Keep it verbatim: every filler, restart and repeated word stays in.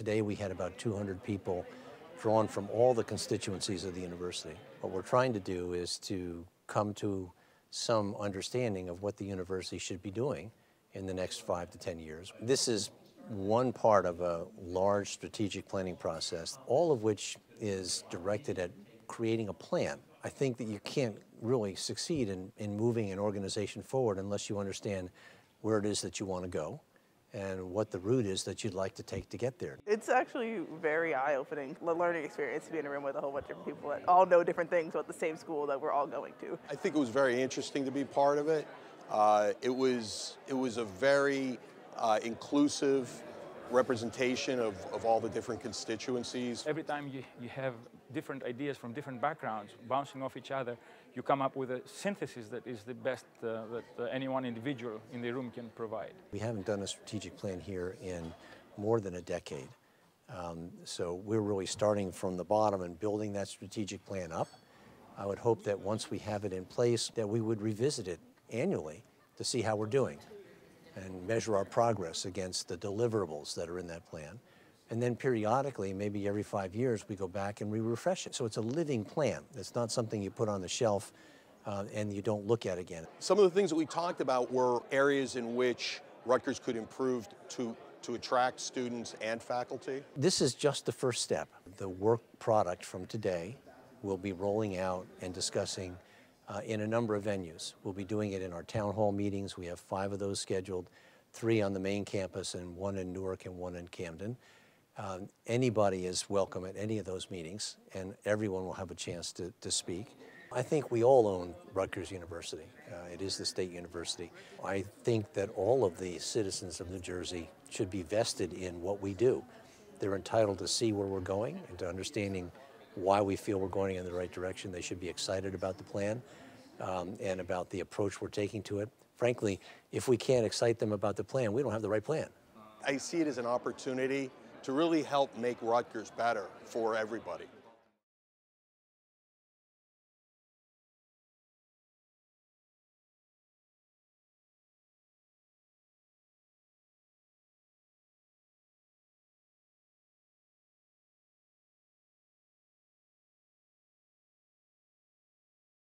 Today we had about two hundred people drawn from all the constituencies of the university. What we're trying to do is to come to some understanding of what the university should be doing in the next five to ten years. This is one part of a large strategic planning process, all of which is directed at creating a plan. I think that you can't really succeed in, in moving an organization forward unless you understand where it is that you want to go and what the route is that you'd like to take to get there. It's actually very eye-opening, the learning experience to be in a room with a whole bunch of people that all know different things about the same school that we're all going to. I think it was very interesting to be part of it. Uh, it was it was a very uh, inclusive representation of, of all the different constituencies. Every time you, you have different ideas from different backgrounds bouncing off each other, you come up with a synthesis that is the best uh, that uh, any one individual in the room can provide. We haven't done a strategic plan here in more than a decade. Um, so we're really starting from the bottom and building that strategic plan up. I would hope that once we have it in place, that we would revisit it annually to see how we're doing and measure our progress against the deliverables that are in that plan. And then periodically, maybe every five years, we go back and we refresh it. So it's a living plan. It's not something you put on the shelf uh, and you don't look at again. Some of the things that we talked about were areas in which Rutgers could improve to, to attract students and faculty. This is just the first step. The work product from today will be rolling out and discussing Uh, in a number of venues. We'll be doing it in our town hall meetings. We have five of those scheduled, three on the main campus and one in Newark and one in Camden. Um, anybody is welcome at any of those meetings and everyone will have a chance to, to speak. I think we all own Rutgers University. Uh, it is the state university. I think that all of the citizens of New Jersey should be vested in what we do. They're entitled to see where we're going and to understanding why we feel we're going in the right direction. They should be excited about the plan um, and about the approach we're taking to it. Frankly, if we can't excite them about the plan, we don't have the right plan. I see it as an opportunity to really help make Rutgers better for everybody.